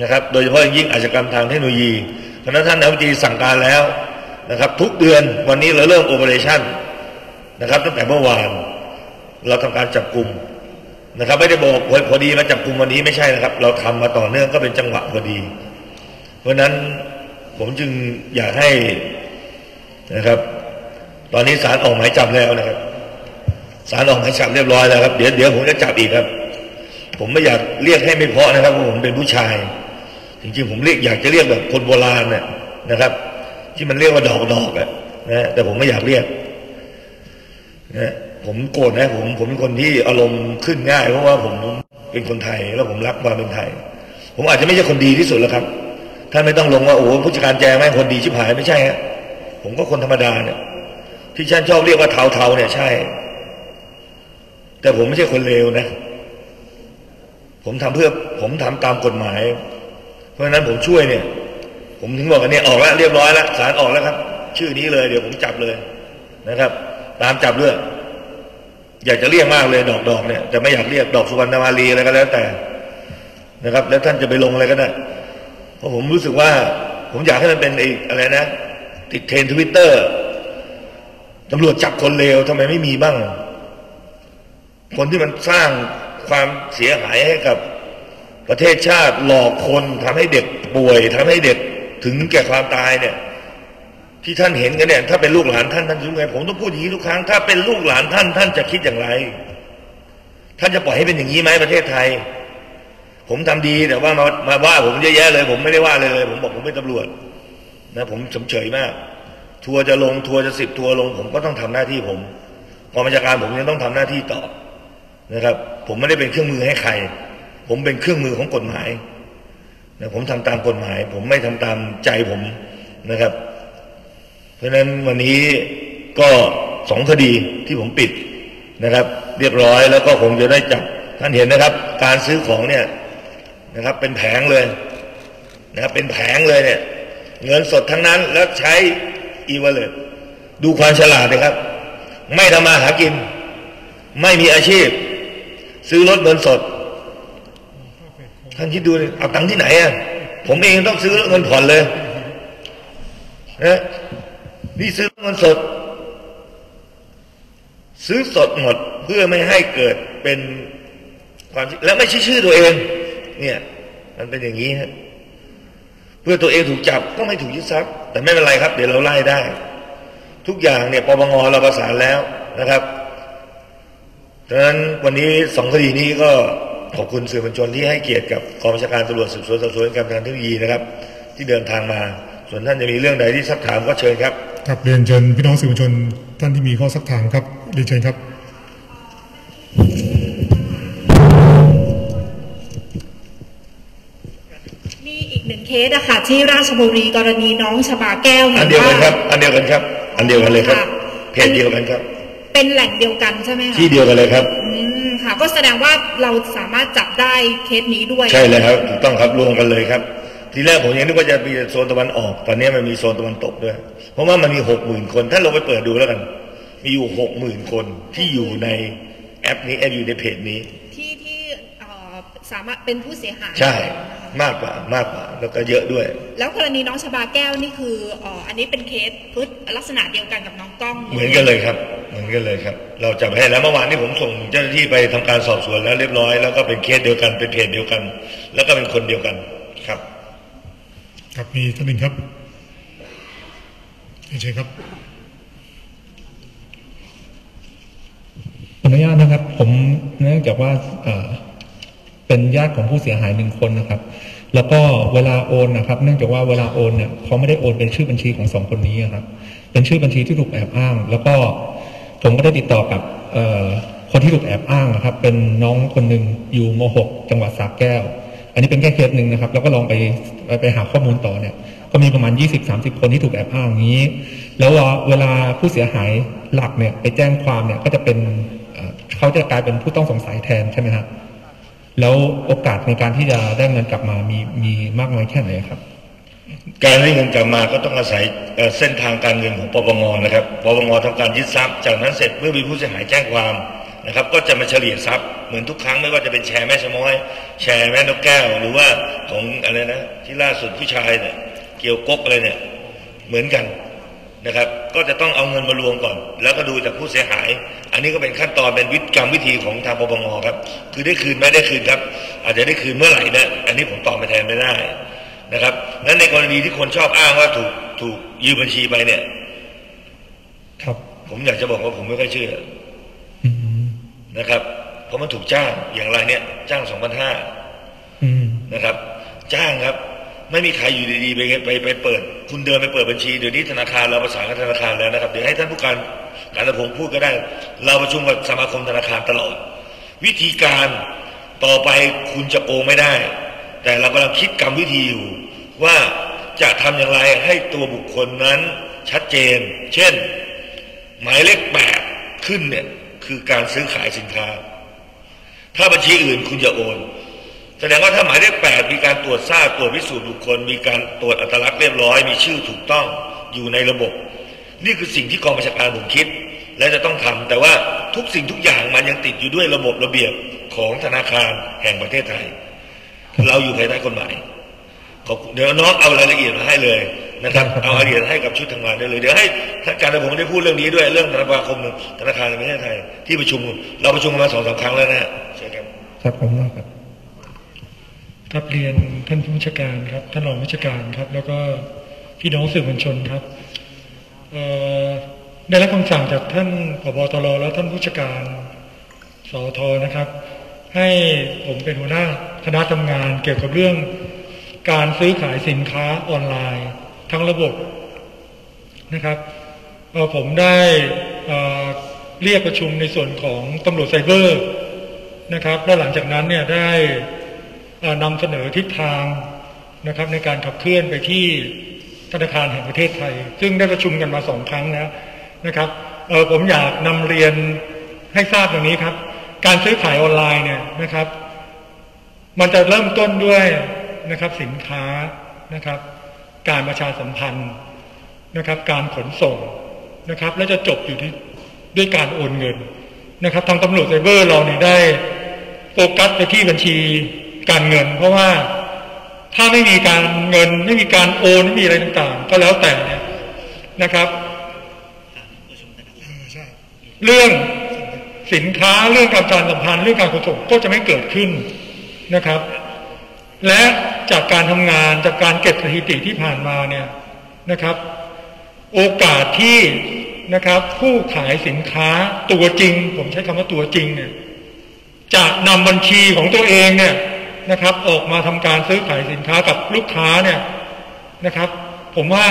นะครับโดยเฉพาะยิ่งอาชญากรรมทางเทคโนโลยีคณะท่านรัฐมนตรีสั่งการแล้วนะครับทุกเดือนวันนี้เราเริ่มโอเปอเรชั่นนะครับตั้งแต่เมื่อวานเราทำการจับกลุ่มนะครับไม่ได้บอกพอดีมาจับกลุ่มวันนี้ไม่ใช่นะครับเราทำมาต่อเนื่องก็เป็นจังหวะพอดีเพราะฉะนั้นผมจึงอยากให้นะครับตอนนี้ศาลออกหมายจับแล้วนะครับศาลออกหมายจับเรียบร้อยแล้วครับเดี๋ยวผมจะจับอีกครับผมไม่อยากเรียกให้ไม่เพาะนะครับเพราะผมเป็นผู้ชายจริงๆผมเรียกอยากจะเรียกแบบคนโบราณเนี่ยนะครับที่มันเรียกว่าดอกอ่ะนะแต่ผมไม่อยากเรียกนะผมโกรธนะผมเป็นคนที่อารมณ์ขึ้นง่ายเพราะว่าผมเป็นคนไทยแล้วผมรักความเป็นไทยผมอาจจะไม่ใช่คนดีที่สุดแล้วครับท่านไม่ต้องลงว่าโอ้ผู้จัดการแจงแม่งคนดีชิบหายไม่ใช่ฮะผมก็คนธรรมดาเนี่ยที่ฉันชอบเรียกว่าเทาๆเนี่ยใช่แต่ผมไม่ใช่คนเลวนะผมทำตามกฎหมายเพราะฉะนั้นผมช่วยเนี่ยผมถึงบอกกันเนี่ยออกแล้วเรียบร้อยแล้วศาลออกแล้วครับชื่อนี้เลยเดี๋ยวผมจับเลยนะครับตามจับเรื่องอยากจะเรียกมากเลยดอกเนี่ยแต่ไม่อยากเรียกดอกสุวรรณมาลีอะไรก็แล้วแต่นะครับแล้วท่านจะไปลงอะไรก็ได้เพราะผมรู้สึกว่าผมอยากให้มันเป็นอะไรนะติดเทรนด์ Twitter ตำรวจจับคนเลวทำไมไม่มีบ้างคนที่มันสร้างความเสียหายให้กับประเทศชาติหลอกคนทำให้เด็กป่วยทำให้เด็กถึงแก่ความตายเนี่ยที่ท่านเห็นกันเนี่ยถ้าเป็นลูกหลานท่านจะรู้ไงผมต้องพูดอย่างนี้ทุกครั้งถ้าเป็นลูกหลานท่านจะคิดอย่างไรท่านจะปล่อยให้เป็นอย่างนี้ไหมประเทศไทยผมทำดีแต่ว่ามาว่าผมเยอะแยะเลยผมไม่ได้ว่าเลยผมบอกผมเป็นตำรวจนะผมเฉยมากทัวร์จะลงทัวร์จะ10ทัวร์ลงผมก็ต้องทำหน้าที่ผมกองบัญชาการผมยังต้องทำหน้าที่ต่อนะครับผมไม่ได้เป็นเครื่องมือให้ใครผมเป็นเครื่องมือของกฎหมายนะผมทำตามกฎหมายผมไม่ทำตามใจผมนะครับเพราะฉะนั้นวันนี้ก็2 คดีที่ผมปิดนะครับเรียบร้อยแล้วก็ผมจะได้จับท่านเห็นนะครับการซื้อของเนี่ยนะครับเป็นแผงเลยนะครับเป็นแผงเลยเนี่ยเงินสดทั้งนั้นแล้วใช้อีวอลเล็ตดูความฉลาดเลยครับไม่ทำมาหากินไม่มีอาชีพซื้อรถเงินสดท่านคิดดูเอาตังค์ที่ไหนอ่ะผมเองต้องซื้อรถเงินผ่อนเลยนะนี่ซื้อรถเงินสดซื้อสดหมดเพื่อไม่ให้เกิดเป็นความและไม่ใช่ชื่อตัวเองเนี่ยมันเป็นอย่างนี้ฮะเพื่อตัวเองถูกจับก็ไม่ถูกยึดทรัพย์แต่ไม่เป็นไรครับเดี๋ยวเราไล่ได้ทุกอย่างเนี่ยปปงเราประสานแล้วนะครับดังนั้นวันนี้2 คดีนี้ก็ขอบคุณสื่อมวลชนที่ให้เกียรติกับกองบัญชาการตำรวจสืบสวนสอบสวนการทางเทคโนโลยีนะครับที่เดินทางมาส่วนท่านจะมีเรื่องใดที่ซักถามก็เชิญครับครับเรียนเชิญพี่น้องสื่อมวลชนท่านที่มีข้อซักถามครับเรียนเชิญครับมีอีก1 เคสอะค่ะที่ราชบุรีกรณีน้องชบาแก้วอันเดียวกันครับอันเดียวกันครับอันเดียวกันเลยครับเพจเดียวกันครับเป็นแหล่งเดียวกันใช่ไหมคะที่เดียวกันเลยครับค่ะก็แสดงว่าเราสามารถจับได้เคสนี้ด้วยใช่เลยครับถูกต้องครับรวมกันเลยครับทีแรกผมยังนึกว่าจะมีโซนตะวันออกตอนนี้มันมีโซนตะวันตกด้วยเพราะว่ามันมี 60,000 คนถ้าเราไปเปิดดูแล้วกันมีอยู่ 60,000 คนที่อยู่ในแอปนี้อยู่ในเพจนี้ที่สามารถเป็นผู้เสียหายใช่มากกว่าแล้วก็เยอะด้วยแล้วกรณีน้องชบาแก้วนี่คืออันนี้เป็นเคสพื้นลักษณะเดียวกันกับน้องกล้องเหมือนกันเลยครับเหมือนกันเลยครับเราจับให้แล้วเมื่อวานนี้ผมส่งเจ้าหน้าที่ไปทำการสอบสวนแล้วเรียบร้อยแล้วก็เป็นเคสเดียวกันเป็นเพจเดียวกันแล้วก็เป็นคนเดียวกันครับครับมีท่านหนึ่งครับเชิญครับขออนุญาตนะครับผมเนื่องจากว่าเป็นญาติของผู้เสียหาย1 คนนะครับแล้วก็เวลาโอนนะครับเนื่องจากว่าเวลาโอนเนี่ยเขาไม่ได้โอนเป็นชื่อบัญชีของ2 คนนี้ครับเป็นชื่อบัญชีที่ถูกแอบอ้างแล้วก็ผมก็ได้ติดต่อกับคนที่ถูกแอบอ้างนะครับเป็นน้องคนหนึ่งอยู่ม.6 จังหวัดสระแก้ว อันนี้เป็นแค่เคสหนึ่งนะครับเราก็ลองไปหาข้อมูลต่อเนี่ยก็มีประมาณ 20-30 คนที่ถูกแอบอ้างอย่างนี้แล้วเวลาผู้เสียหายหลักเนี่ยไปแจ้งความเนี่ยก็จะเป็นเขาจะกลายเป็นผู้ต้องสงสัยแทนใช่ไหมครับแล้วโอกาสในการที่จะได้เงินกลับมามีมากน้อยแค่ไหนครับการได้เงินกลับมาก็ต้องอาศัยเส้นทางการเงินของปปงนะครับปปงทำการยึดทรัพย์จากนั้นเสร็จเมื่อมีผู้เสียหายแจ้งความนะครับก็จะมาเฉลี่ยทรัพย์เหมือนทุกครั้งไม่ว่าจะเป็นแชร์แม่ชะม้อยแชร์แม่นกแก้วหรือว่าของอะไรนะที่ล่าสุดผู้ชายเนี่ยเกี่ยวกบอะไรเนี่ยเหมือนกันนะครับก็จะต้องเอาเงินมารวมก่อนแล้วก็ดูจากผู้เสียหายอันนี้ก็เป็นขั้นตอนเป็นวิธีของทางปปงครับคือได้คืนไหมได้คืนครับอาจจะได้คืนเมื่อไหร่นะอันนี้ผมตอบไปแทนไม่ได้นะครับนั้นในกรณีที่คนชอบอ้างว่าถูกยืมบัญชีไปเนี่ยครับผมอยากจะบอกว่าผมไม่ค่อยเชื่อนะครับเพราะมันถูกจ้างอย่างไรเนี่ยจ้าง 2,500 นะครับจ้างครับไม่มีใครอยู่ดีๆไปเปิดคุณเดินไปเปิดบัญชีเดี๋ยวนี้ธนาคารเราประสานกับธนาคารแล้วนะครับเดี๋ยวให้ท่านผู้การการพงศ์พูดก็ได้เราประชุมกับสมาคมธนาคารตลอดวิธีการต่อไปคุณจะโกงไม่ได้แต่เรากำลังคิดกรรมวิธีอยู่ว่าจะทำอย่างไรให้ตัวบุคคลนั้นชัดเจนเช่นหมายเลข8ขึ้นเนี่ยคือการซื้อขายสินค้าถ้าบัญชีอื่นคุณจะโอนแสดงว่าถ้าหมายเลข8มีการตรวจทราบตรวจพิสูจน์บุคคลมีการตรวจอัตลักษณ์เรียบร้อยมีชื่อถูกต้องอยู่ในระบบนี่คือสิ่งที่กองบัญชาการผมคิดและจะต้องทำแต่ว่าทุกสิ่งทุกอย่างมันยังติดอยู่ด้วยระบบระเบียบของธนาคารแห่งประเทศไทยเราอยู่ภายใต้กฎหมายเดี๋ยวน้องเอารายละเอียดมาให้เลยนะครับเอารายละเอียดให้กับชุดทำงานได้เลยเดี๋ยวให้ท่านการผมได้พูดเรื่องนี้ด้วยเรื่องธนาคารแห่งประเทศไทยที่ประชุมเราประชุมมา2-3ครั้งแล้วนะใช่ครับครับผมครับครับเรียนท่านผู้บัญชาการครับท่านรองผู้บัญชาการครับแล้วก็พี่น้องสื่อมวลชนครับได้รับคำสั่งจากท่านผบ.ตร.และท่านผู้บัญชาการสอท.นะครับให้ผมเป็นหัวหน้าคณะทำงานเกี่ยวกับเรื่องการซื้อขายสินค้าออนไลน์ทั้งระบบนะครับผมได้เรียกประชุมในส่วนของตำรวจไซเบอร์นะครับและหลังจากนั้นเนี่ยได้นำเสนอทิศทางนะครับในการขับเคลื่อนไปที่ธนาคารแห่งประเทศไทยซึ่งได้ประชุมกันมา2ครั้งแล้วนะครับผมอยากนำเรียนให้ทราบตรงนี้ครับการซื้อขายออนไลน์เนี่ยนะครับมันจะเริ่มต้นด้วยนะครับสินค้านะครับการประชาสัมพันธ์นะครับการขนส่งนะครับและจะจบอยู่ที่ด้วยการโอนเงินนะครับทางตำรวจไซเบอร์เราเนี่ยได้โฟกัสไปที่บัญชีการเงินเพราะว่าถ้าไม่มีการเงินไม่มีการโอนไม่มีอะไรต่างๆก็แล้วแต่เนี่ยนะครับเรื่องสินค้าเรื่องการสัมพันธ์เรื่องการขนส่งก็จะไม่เกิดขึ้นนะครับและจากการทำงานจากการเก็บสถิติที่ผ่านมาเนี่ยนะครับโอกาสที่นะครับผู้ขายสินค้าตัวจริงผมใช้คำว่าตัวจริงเนี่ยจะนำบัญชีของตัวเองเนี่ยนะครับออกมาทำการซื้อขายสินค้ากับลูกค้าเนี่ยนะครับผมว่า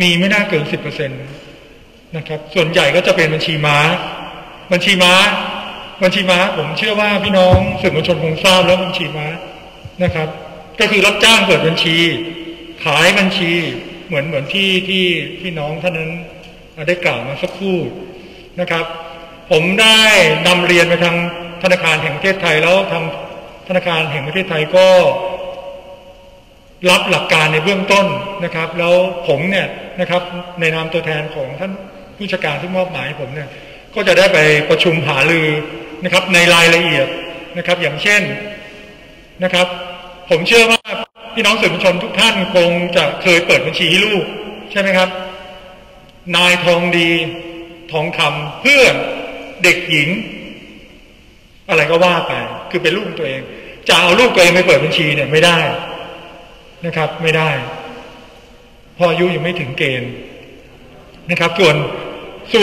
มีไม่น่าเกิน 10% นะครับส่วนใหญ่ก็จะเป็นบัญชีม้าผมเชื่อว่าพี่น้องสื่อมวลชนคงทราบแล้วบัญชีม้านะครับก็คือรับจ้างเปิดบัญชีขายบัญชีเหมือนที่พี่น้องท่านนั้นได้กล่าวมาสักครู่นะครับผมได้นำเรียนไปทางธนาคารแห่งประเทศไทยแล้วทางธนาคารแห่งประเทศไทยก็รับหลักการในเบื้องต้นนะครับแล้วผมเนี่ยนะครับในนามตัวแทนของท่านผู้จัดการที่มอบหมายผมเนี่ยก็จะได้ไปประชุมหารือนะครับในรายละเอียดนะครับอย่างเช่นนะครับผมเชื่อว่าพี่น้องสื่อมวลชนทุกท่านคงจะเคยเปิดบัญชีให้ลูกใช่ไหมครับนายทองดีทองคำเพื่อเด็กหญิงอะไรก็ว่าไปคือเป็นลูกตัวเองจะเอาลูกตัวเองไปเปิดบัญชีเนี่ยไม่ได้นะครับไม่ได้พออายุยังไม่ถึงเกณฑ์นะครับส่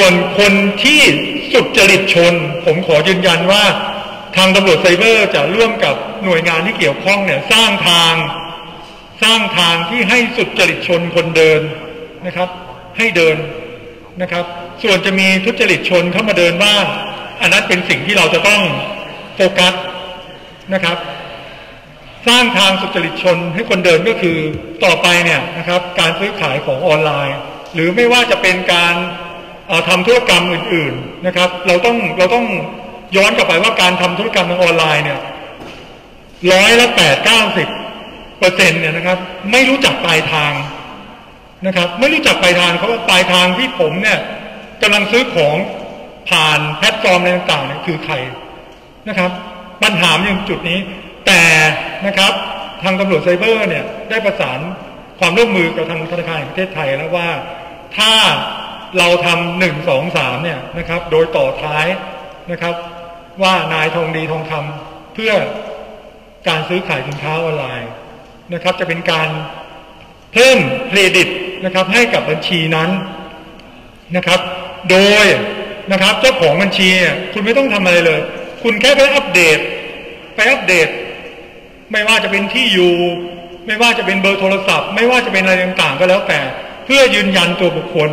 วนคนที่สุดจริตชนผมขอยืนยันว่าทางตำรวจไซเบอร์จะร่วมกับหน่วยงานที่เกี่ยวข้องเนี่ยสร้างทางที่ให้สุดจริตชนคนเดินนะครับให้เดินนะครับส่วนจะมีทุจริตชนเข้ามาเดินบ้างอันนั้นเป็นสิ่งที่เราจะต้องโฟกัสนะครับ สร้างทางสุจริตชนให้คนเดินก็คือต่อไปเนี่ยนะครับการซื้อขายของออนไลน์หรือไม่ว่าจะเป็นการทำธุรกรรมอื่นๆนะครับเราต้องย้อนกลับไปว่าการทำธุรกรรมทางออนไลน์เนี่ย108-190%เนี่ยนะครับไม่รู้จักปลายทางนะครับไม่รู้จักปลายทางเขาว่าปลายทางที่ผมเนี่ยกำลังซื้อของผ่านแพลตฟอร์มอะไรต่างๆเนี่ยคือใครนะครับปัญหาอย่างจุดนี้แต่นะครับทางตำรวจไซเบอร์เนี่ยได้ประสานความร่วมมือกับทางธนาคารแห่งประเทศไทยแล้วว่าถ้าเราทำ1, 2, 3เนี่ยนะครับโดยต่อท้ายนะครับว่านายทองดีทองคำเพื่อการซื้อขายสินค้าออนไลน์นะครับจะเป็นการเพิ่มเครดิตนะครับให้กับบัญชีนั้นนะครับโดยนะครับเจ้าของบัญชีคุณไม่ต้องทำอะไรเลยคุณแค่ไปอัปเดตไม่ว่าจะเป็นที่อยู่ไม่ว่าจะเป็นเบอร์โทรศัพท์ไม่ว่าจะเป็นอะไรต่างๆก็แล้วแต่เพื่อยืนยันตัวบุคคล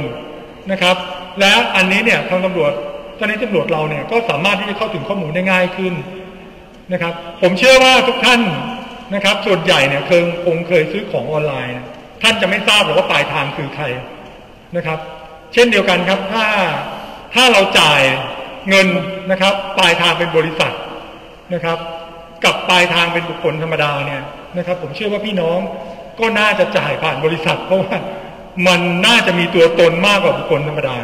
นะครับและอันนี้เนี่ยทางตำรวจเจ้าหน้าที่ตำรวจเราเนี่ยก็สามารถที่จะเข้าถึงข้อมูลได้ง่ายขึ้นนะครับผมเชื่อว่าทุกท่านนะครับส่วนใหญ่เนี่ยคงเคยซื้อของออนไลน์ท่านจะไม่ทราบหรอกว่าปลายทางคือใครนะครับเช่นเดียวกันครับถ้าเราจ่ายเงินนะครับปลายทางเป็นบริษัทนะครับกับปลายทางเป็นบุคคลธรรมดาเนี่ยนะครับผมเชื่อว่าพี่น้องก็น่าจะจ่ายผ่านบริษัทเพราะว่ามันน่าจะมีตัวตนมากกว่าบุคคลธรรมดา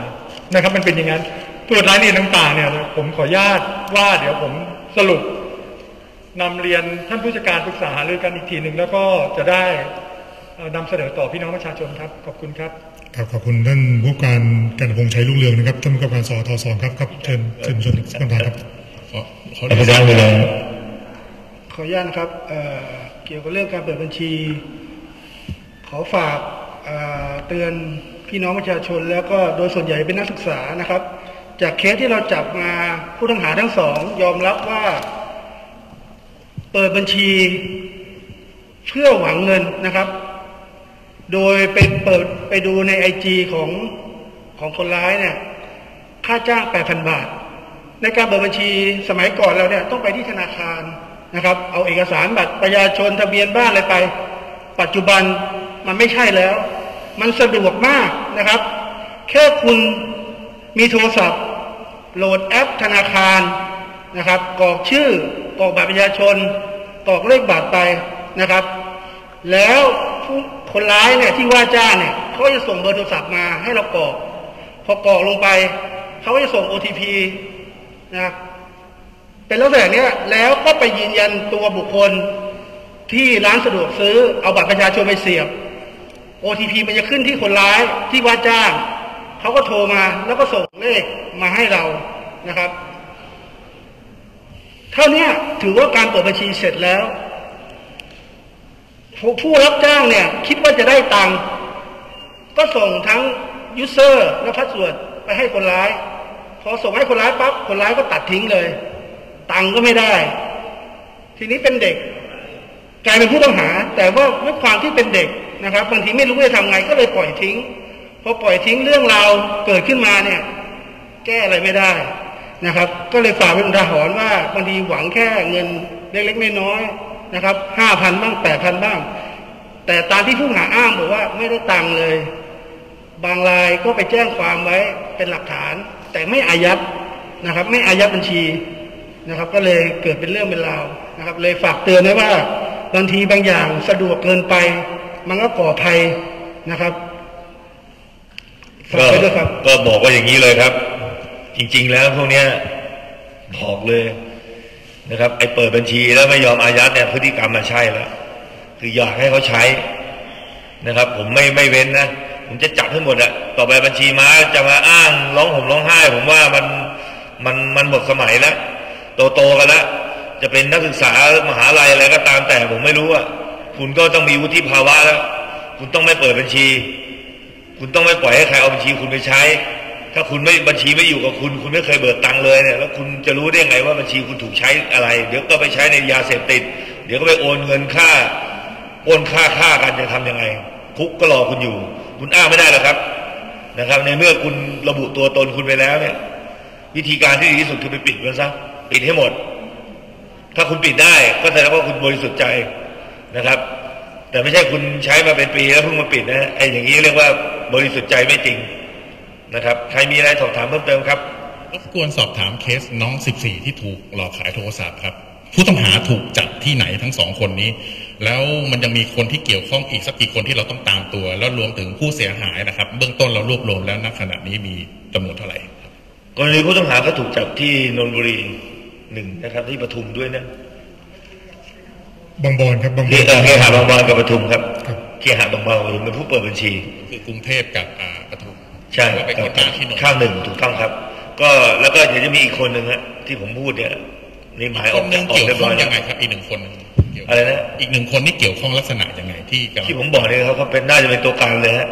นะครับมันเป็นอย่างนั้นส่วนรายละเอียดต่างๆเนี่ยผมขออนุญาตว่าเดี๋ยวผมสรุปนำเรียนท่านผู้จัดการปรึกษาหารือกันอีกทีหนึ่งแล้วก็จะได้นำเสนอต่อพี่น้องประชาชนครับขอบคุณครับครับขอบคุณท่านผู้การกันพงษ์ชัยรุ่งเรืองนะครับท่านผู้การสทสองครับเชิญชวนอีกคำถามครับขออนุญาตนะครับเกี่ยวกับเรื่องการเปิดบัญชีขอฝากเตือนพี่น้องประชาชนแล้วก็โดยส่วนใหญ่เป็นนักศึกษานะครับจากเคสที่เราจับมาผู้ต้องหาทั้งสองยอมรับว่าเปิดบัญชีเพื่อหวังเงินนะครับโดยเป็นเปิดไปดูใน IG ของคนร้ายเนี่ยค่าจ้าง 8,000 บาทในการเปิดบัญชีสมัยก่อนเราเนี่ยต้องไปที่ธนาคารนะครับเอาเอกสารบัตรประชาชนทะเบียนบ้านอะไรไปปัจจุบันมันไม่ใช่แล้วมันสะดวกมากนะครับแค่คุณมีโทรศัพท์โหลดแอปธนาคารนะครับกรอกชื่อกรอกบัตรประชาชนกรอกเลขบัตรไปนะครับแล้วคนร้ายเนี่ยที่ว่าจ้างเนี่ยเขาจะส่งเบอร์โทรศัพท์มาให้เรากรอกพอกรอกลงไปเขาก็จะส่ง OTP นะครับเป็นลักษณะนี้แล้วก็ไปยืนยันตัวบุคคลที่ร้านสะดวกซื้อเอาบัตรประชาชนไปเสียบ OTP มันจะขึ้นที่คนร้ายที่ว่าจ้างเขาก็โทรมาแล้วก็ส่งเลขมาให้เรานะครับเท่านี้ถือว่าการเปิดบัญชีเสร็จแล้วผู้รับจ้างเนี่ยคิดว่าจะได้ตังค์ก็ส่งทั้งยูเซอร์และพาสเวิร์ดไปให้คนร้ายพอส่งให้คนร้ายปั๊บคนร้ายก็ตัดทิ้งเลยตังค์ก็ไม่ได้ทีนี้เป็นเด็กกลายเป็นผู้ต้องหาแต่ว่าด้วยความที่เป็นเด็กนะครับบางทีไม่รู้จะทำไงก็เลยปล่อยทิ้งพอปล่อยทิ้งเรื่องราวเกิดขึ้นมาเนี่ยแก้อะไรไม่ได้นะครับก็เลยฝากเป็นอุทาหรณ์ว่าบางทีหวังแค่เงินเล็กๆน้อยๆนะครับ 5,000 บ้าง 8,000 บ้างแต่ตามที่ผู้หาอ้างบอกว่าไม่ได้ตังค์เลยบางรายก็ไปแจ้งความไว้เป็นหลักฐานแต่ไม่อายัดนะครับไม่อายัดบัญชีนะครับก็เลยเกิดเป็นเรื่องเป็นราวนะครับเลยฝากเตือนไว้ว่าบางทีบางอย่างสะดวกเกินไปมันก็ก่อภัยนะครับก็บอกว่าอย่างนี้เลยครับจริงๆแล้วพวกเนี้ยบอกเลยนะครับไอ้เปิดบัญชีแล้วไม่ยอมอายัดเนี่ยพฤติกรรมมันใช่แล้วคืออยากให้เขาใช้นะครับผมไม่เว้นนะผมจะจับทั้งหมดอะต่อไปบัญชีม้าจะมาอ้างร้องห่มร้องไห้ผมว่ามันหมดสมัยแล้วโตกันแล้วจะเป็นนักศึกษามหาลัยอะไรก็ตามแต่ผมไม่รู้อะคุณก็ต้องมีวุฒิภาวะแล้วคุณต้องไม่เปิดบัญชีคุณต้องไม่ปล่อยให้ใครเอาบัญชีคุณไปใช้ถ้าคุณไม่บัญชีไม่อยู่กับคุณคุณไม่เคยเบิกตังค์เลยเนี่ยแล้วคุณจะรู้ได้ไงว่าบัญชีคุณถูกใช้อะไรเดี๋ยวก็ไปใช้ในยาเสพติดเดี๋ยวก็ไปโอนเงินค่าโอนค่ากันจะทํำยังไงคุกก็รอคุณอยู่คุณอ้างไม่ได้หรอกครับนะครับในเมื่อคุณระบุตัวตนคุณไปแล้วเนี่ยวิธีการที่ดีที่สุดคือไปปิดมันซะปิดให้หมดถ้าคุณปิดได้ก็แสดงว่าคุณบริสุทธิ์ใจ นะครับแต่ไม่ใช่คุณใช้มาเป็นปีแล้วเพิ่งมาปิดนะไอ้อย่างนี้เรียกว่าบริสุทธิ์ใจไม่จริงนะครับใครมีอะไรสอบถามเพิ่มเติมครับรบกวนสอบถามเคสน้อง14ที่ถูกหลอกขายโทรศัพท์ครับผู้ต้องหาถูกจับที่ไหนทั้งสองคนนี้แล้วมันยังมีคนที่เกี่ยวข้องอีกสักกี่คนที่เราต้องตามตัวแล้วรวมถึงผู้เสียหายนะครับเบื้องต้นเรารวบรวมแล้วณขณะนี้มีจำนวนเท่าไหร่กรณีผู้ต้องหาก็ถูกจับที่นนทบุรี1นะครับที่ปทุมด้วยนะบางบอนครับบางบอนเคหะบางบอนกับปทุมครับเคหะบางบอนเป็นผู้เปิดบัญชีคือกรุงเทพกับปทุมใช่เป็นคนตั้งที่ข้างหนึ่งถูกต้องครับก็แล้วก็เดี๋ยวจะมีอีกคนหนึ่งฮะที่ผมพูดเนี่ยนี่หมายออกจากออกเรียบร้อยแล้วครับอีกหนึ่งคนอะไรนะอีกหนึ่งคนนี่เกี่ยวข้องลักษณะยังไงที่ผมบอกเลยครับเขาเป็นน่าจะเป็นตัวการเลยฮะ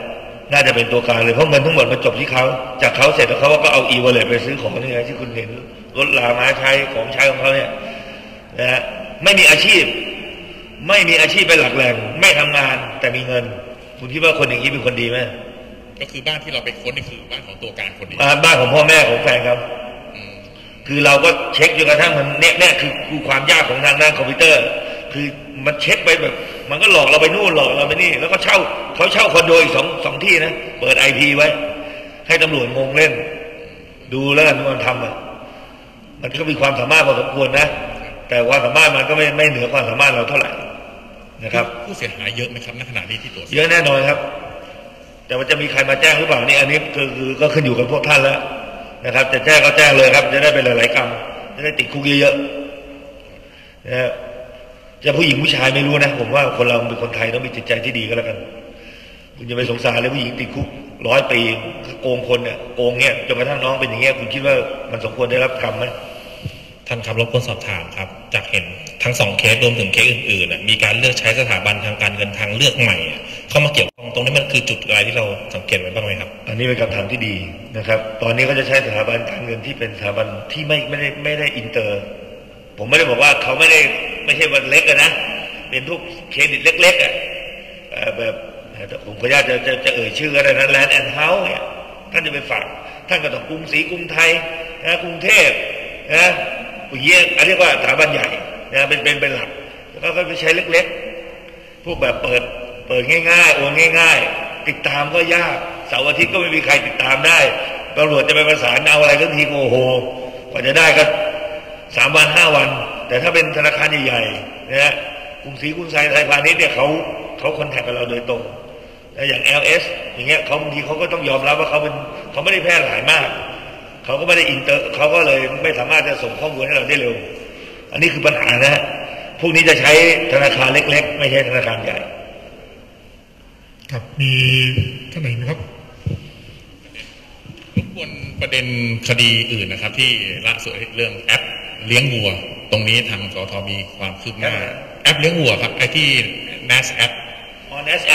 น่าจะเป็นตัวการเลยเพราะเงินทั้งหมดมันจบที่เขาจากเขาเสร็จแล้วเขาก็เอาe-walletไปซื้อของนี่ไงที่คุณเห็นรถลามาใช้ของใช้ของเขาเนี่ยนะฮะไม่มีอาชีพเป็นหลักแหล่งไม่ทำงานแต่มีเงินคุณคิดว่าคนอย่างนี้เป็นคนดีไหมก็คือบ้านที่เราไปค้นนี่คือบ้านของตัวการคนนี้บ้านของพ่อแม่ของแฟนครับคือเราก็เช็คจนกระทั่งมันเนี่ยคือความยากของทางด้านคอมพิวเตอร์คือมันเช็คไปแบบมันก็หลอกเราไปนู่นหลอกเราไปนี่แล้วก็เขาเช่าคอนโดอีกสองที่นะเปิด IP ไว้ให้ตำรวจงงเล่นดูแล้วกันมันทำอ่ะมันก็มีความสามารถพอสมควรนะแต่ความสามารถมันก็ไม่เหนือความสามารถเราเท่าไหร่นะครับผู้เสียหายเยอะไหมครับณขณะนี้ที่ตรวจเยอะแน่นอนครับแต่ว่าจะมีใครมาแจ้งหรือเปล่านี่อันนี้คือก็ขึ้นอยู่กับพวกท่านแล้วนะครับจะแจ้งก็แจ้งเลยครับจะได้เป็นหลายๆกรรมจะได้ติดคุกเยอะๆนะจะผู้หญิงผู้ชายไม่รู้นะผมว่าคนเราเป็นคนไทยต้องมีจิตใจที่ดีก็แล้วกันคุณจะไปสงสารเลยผู้หญิงติดคุก100 ปีโกงคนเนี่ยโกงเนี่ยจนกระทั่งน้องเป็นอย่างเงี้ยคุณคิดว่ามันสมควรได้รับกรรมไหมท่านครับรบกวนสอบถามครับจากเห็นทั้ง2เคสรวมถึงเคสอื่นๆมีการเลือกใช้สถาบันทางการเงินทางเลือกใหม่เข้ามาเกี่ยวข้องตรงนี้มันคือจุดอะไรที่เราสังเกตไว้บ้างไหมครับอันนี้เป็นคำถามที่ดีนะครับตอนนี้ก็จะใช้สถาบันการเงินที่เป็นสถาบันที่ไม่ได้อินเตอร์ผมไม่ได้บอกว่าเขาไม่ใช่บันเล็กนะเป็นพวกเครดิตเล็กๆอ่ะแบบผมขออนุญาตจะเอ่ยชื่ออะไรนะแลนด์แอนด์เฮาส์เนี่ยท่านจะไปฝากท่านก็ต้องกรุงศรีกรุงไทยนะกรุงเทพนะอย่างเงี้ยเรียกว่าสถาบันใหญ่นะเป็นหลักแล้วก็ไปใช้เล็กๆพวกแบบเปิดง่ายๆโอนง่ายๆติดตามก็ยากเสาร์อาทิตย์ก็ไม่มีใครติดตามได้ตำรวจจะไปประสานเอาอะไรก็ทีโอ้โหกว่าจะได้ก็3 วัน 5 วันแต่ถ้าเป็นธนาคารใหญ่ๆนะฮะกรุงศรีกรุงไทยไทยพาณิชย์เนี่ยเขาคอนแทคกับเราโดยตรงอย่าง LS อย่างเงี้ยเขาบางทีเขาก็ต้องยอมรับว่าเขาไม่ได้แพร่หลายมากเขาก็ไม่ได้อินเตอร์เขาก็เลยไม่สามารถจะส่งข้อมูลให้เราได้เร็วอันนี้คือปัญหานะฮะพวกนี้จะใช้ธนาคารเล็กๆไม่ใช่ธนาคารใหญ่ครับมีท่านไหนไหมครับรบกวนประเด็นคดีอื่นนะครับที่ล่าสุดเรื่องแอปเลี้ยงวัวตรงนี้ทางสทมีความคืบหน้าแอปเลี้ยงวัวครับไอ้ที่ NAS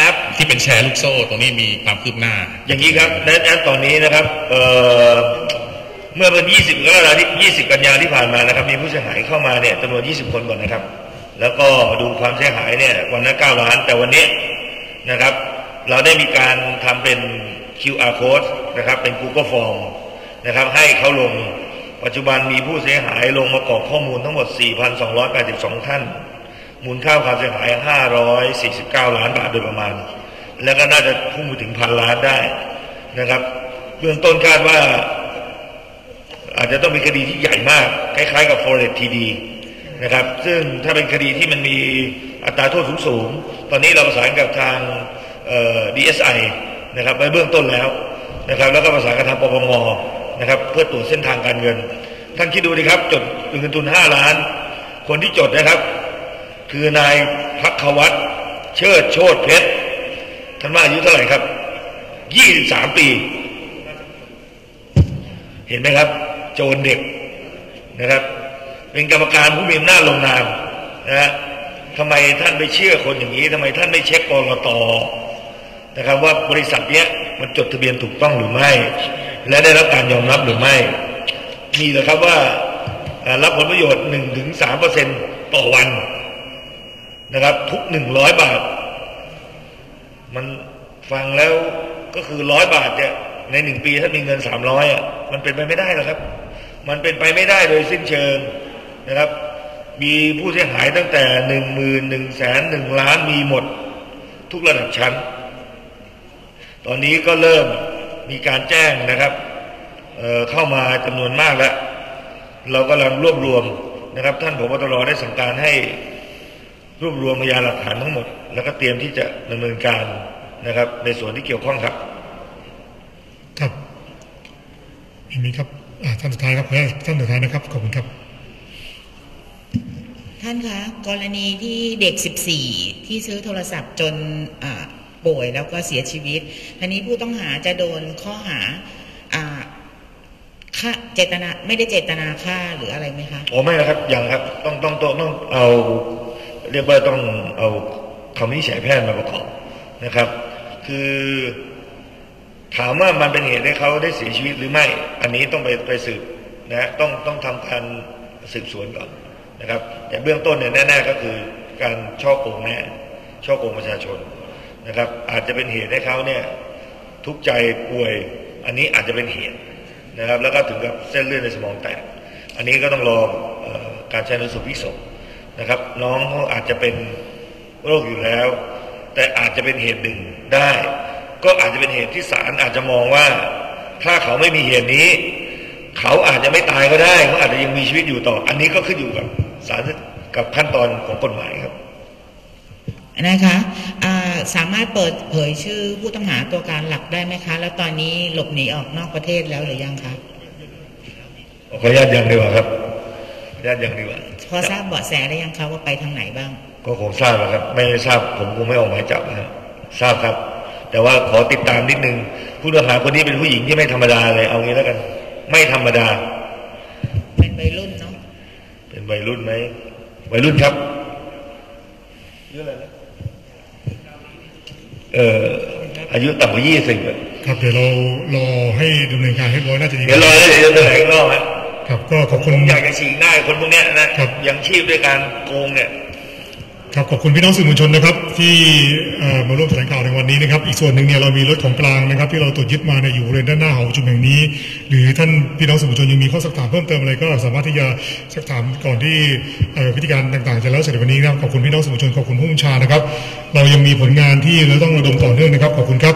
App ที่เป็นแชร์ลูกโซ่ตรงนี้มีความคืบหน้าอย่างนี้ครับ NAS App ตอนนี้นะครับเมื่อวัน20 กันยาที่ผ่านมานะครับมีผู้เสียหายเข้ามาเนี่ยจำนวน20คนก่อนนะครับแล้วก็ดูความเสียหายเนี่ยวันละ9 ล้านแต่วันนี้นะครับเราได้มีการทำเป็น QR Code นะครับเป็น Google Form นะครับให้เขาลงปัจจุบันมีผู้เสียหายลงมากรอกข้อมูลทั้งหมด 4,282 ท่านมูลค่าความเสียหาย549 ล้านบาทโดยประมาณแล้วก็น่าจะพุ่งไปถึง1,000 ล้านได้นะครับเบื้องต้นคาดว่าอาจจะต้องเป็นคดีที่ใหญ่มากคล้ายๆกับ Forex TD นะครับซึ่งถ้าเป็นคดีที่มันมีอัตราโทษสูงตอนนี้เราประสานกับทาง DSI นะครับไปเบื้องต้นแล้วนะครับแล้วก็ประสานกับทางปปงนะครับเพื่อตรวจเส้นทางการเงินท่านคิดดูดิครับจดเงินทุน5 ล้านคนที่จดนะครับคือนายพักขวัตเชิดโชติเพชรท่านว่าอายุเท่าไหร่ครับ23 ปีเห็นไหมครับโจรเด็กนะครับเป็นกรรมการผู้มีอำนาจลงนามนะฮะทำไมท่านไปเชื่อคนอย่างนี้ทำไมท่านไม่เช็คกรต.นะครับว่าบริษัทเนี้ยมันจดทะเบียนถูกต้องหรือไม่และได้รับการยอมรับหรือไม่มีเหรอครับว่ารับผลประโยชน์ 1-3% ต่อวันนะครับทุก100 บาทมันฟังแล้วก็คือ100 บาทเนี่ยใน1 ปีถ้ามีเงิน300อ่ะมันเป็นไปไม่ได้หรอกครับมันเป็นไปไม่ได้โดยสิ้นเชิงนะครับ มีผู้เสียหายตั้งแต่10,000 100,000 1,00,000มีหมดทุกระดับชั้นตอนนี้ก็เริ่มมีการแจ้งนะครับเข้ามาจำนวนมากแล้วเรากำลังรวบรวมนะครับท่านผบ.ตร.ได้สั่งการให้รวบรวมพยานหลักฐานทั้งหมดแล้วก็เตรียมที่จะดำเนินการนะครับในส่วนที่เกี่ยวข้องครับครับมีครับท่านสุดท้ายครับท่านสุดท้ายนะครับขอบคุณครับท่านคะกรณีที่เด็ก14ที่ซื้อโทรศัพท์จนป่วยแล้วก็เสียชีวิตอันนี้ผู้ต้องหาจะโดนข้อหาฆ่าเจตนาไม่ได้เจตนาฆ่าหรืออะไรไหมคะอ๋อไม่ครับยังครับต้องเอาเรียกว่าต้องเอาคำวินิจฉัยแพทย์มาประกอบนะครับคือถามว่ามันเป็นเหตุให้เขาได้เสียชีวิตหรือไม่อันนี้ต้องไปสืบนะต้องทำการสืบสวนก่อนนะครับแต่เบื้องต้นเนี่ยแน่ๆก็คือการช่อโกงช่อโกงประชาชนนะครับอาจจะเป็นเหตุให้เขาเนี่ยทุกข์ใจป่วยอันนี้อาจจะเป็นเหตุนะครับแล้วก็ถึงกับเส้นเลือดในสมองแตกอันนี้ก็ต้องรอการชันสูตรพลิกศพนะครับน้องเขาอาจจะเป็นโรคอยู่แล้วแต่อาจจะเป็นเหตุหนึ่งได้ก็อาจจะเป็นเหตุที่ศาลอาจจะมองว่าถ้าเขาไม่มีเหตุนี้เขาอาจจะไม่ตายก็ได้เขาอาจจะยังมีชีวิตอยู่ต่ออันนี้ก็ขึ้นอยู่กับศาลกับขั้นตอนของกฎหมายครับนะคะสามารถเปิดเผยชื่อผู้ต้องหาตัวการหลักได้ไหมคะแล้วตอนนี้หลบหนีออกนอกประเทศแล้วหรือยังคะขออนุญาตยังดีกว่าครับขออนุญาตยังดีกว่าพอทราบเบาะแสได้ยังคะว่าไปทางไหนบ้างก็คงทราบนะครับไม่ทราบผมคงไม่ออกหมายจับนะครับทราบครับแต่ว่าขอติดตามนิดนึงผู้ต้องหาคนนี้เป็นผู้หญิงที่ไม่ธรรมดาเลยเอางี้แล้วกันไม่ธรรมดาเป็นวัยรุ่นเนาะเป็นวัยรุ่นไหมวัยรุ่นครับเรื่องอะไรนะอายุต่ำกว่า20ครับเดี๋ยวเรารอให้ดำเนินการให้ร้อยน่าจะดีเดี๋ยวรอให้ดำเนินการอีกรอบครับก็ขอบคุณอยากจะฉีกหน้าคนพวกนี้นะครับยังชีพด้วยการโกงเนี่ยครับขอบคุณพี่น้องสื่อมวลชนนะครับที่มาร่วมแถลงข่าวในวันนี้นะครับอีกส่วนหนึ่งเนี่ยเรามีรถของกลางนะครับที่เราตรวจยึดมาในอยู่บริเวณด้านหน้าหอประชุมแห่งนี้หรือท่านพี่น้องสื่อมวลชนยังมีข้อสักถามเพิ่มเติมอะไรก็สามารถที่จะสักถามก่อนที่พิธีการต่างๆจะแล้วเสร็จในวันนี้นะครับขอบคุณพี่น้องสื่อมวลชนขอบคุณผู้บัญชานะครับเรายังมีผลงานที่เราต้องระดมต่อเนื่องนะครับขอบคุณครับ